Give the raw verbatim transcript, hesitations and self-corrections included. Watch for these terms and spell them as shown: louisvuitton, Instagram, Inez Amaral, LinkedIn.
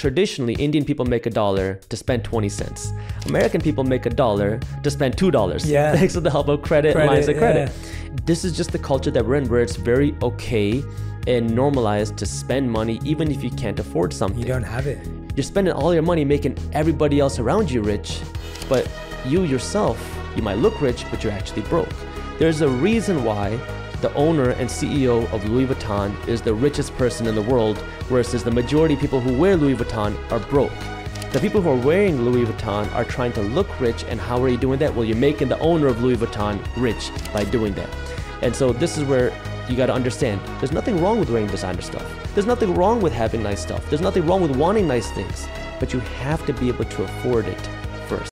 Traditionally, Indian people make a dollar to spend twenty cents. American people make a dollar to spend two dollars. Yeah. Thanks to the help of credit, credit lines of credit. Yeah. This is just the culture that we're in, where it's very okay and normalized to spend money even if you can't afford something. You don't have it. You're spending all your money making everybody else around you rich, but you yourself, you might look rich, but you're actually broke. There's a reason why the owner and C E O of Louis Vuitton is the richest person in the world, whereas the majority of people who wear Louis Vuitton are broke. The people who are wearing Louis Vuitton are trying to look rich, and how are you doing that? Well, you're making the owner of Louis Vuitton rich by doing that. And so this is where you got to understand, there's nothing wrong with wearing designer stuff. There's nothing wrong with having nice stuff. There's nothing wrong with wanting nice things, but you have to be able to afford it.